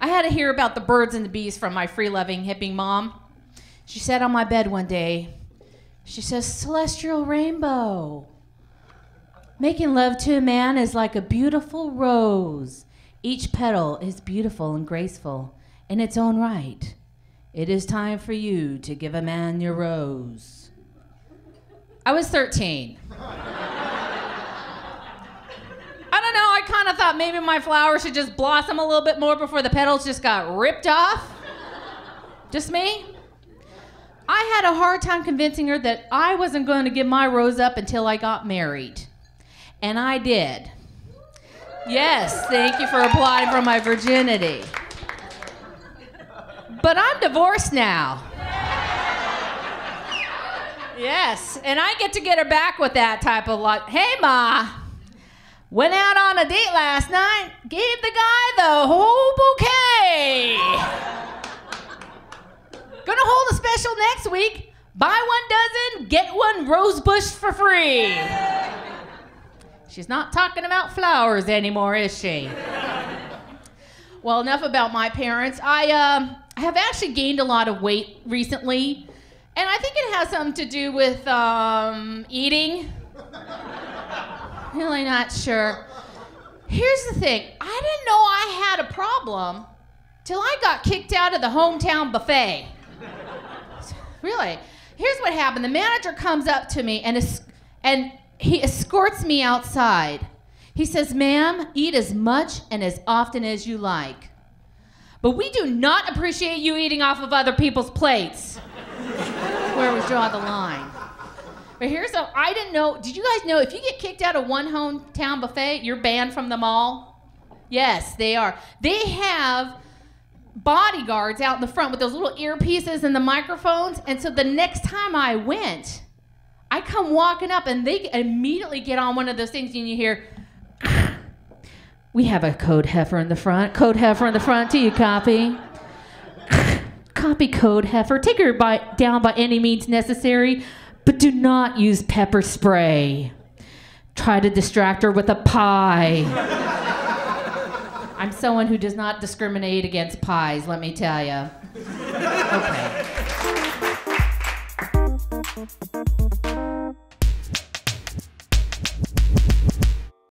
I had to hear about the birds and the bees from my free-loving, hippie mom. She sat on my bed one day. She says, "Celestial rainbow. Making love to a man is like a beautiful rose. Each petal is beautiful and graceful in its own right. It is time for you to give a man your rose." I was 13. I don't know, I kind of thought maybe my flower should just blossom a little bit more before the petals just got ripped off. Just me? I had a hard time convincing her that I wasn't going to give my rose up until I got married. And I did. Yes, thank you for applying for my virginity. But I'm divorced now. Yes, and I get to get her back with that type of lot. "Hey, Ma, went out on a date last night, gave the guy the whole bouquet. Gonna hold a special next week. Buy 1 dozen, get 1 rose bush for free." She's not talking about flowers anymore, is she? Well, enough about my parents. I have actually gained a lot of weight recently, and I think it has something to do with eating. Really not sure. Here's the thing. I didn't know I had a problem till I got kicked out of the hometown buffet. Really. Here's what happened. The manager comes up to me and he escorts me outside. He says, "Ma'am, eat as much and as often as you like. But we do not appreciate you eating off of other people's plates." Where we draw the line. But here's a, I didn't know, did you guys know if you get kicked out of one hometown buffet, you're banned from them all? Yes, they are. They have bodyguards out in the front with those little earpieces and the microphones. And so the next time I went, I come walking up and they immediately get on one of those things and you hear, "We have a code heifer in the front. Code heifer in the front, do you copy? Copy code heifer. Take her down by any means necessary, but do not use pepper spray. Try to distract her with a pie." I'm someone who does not discriminate against pies, let me tell you. Okay.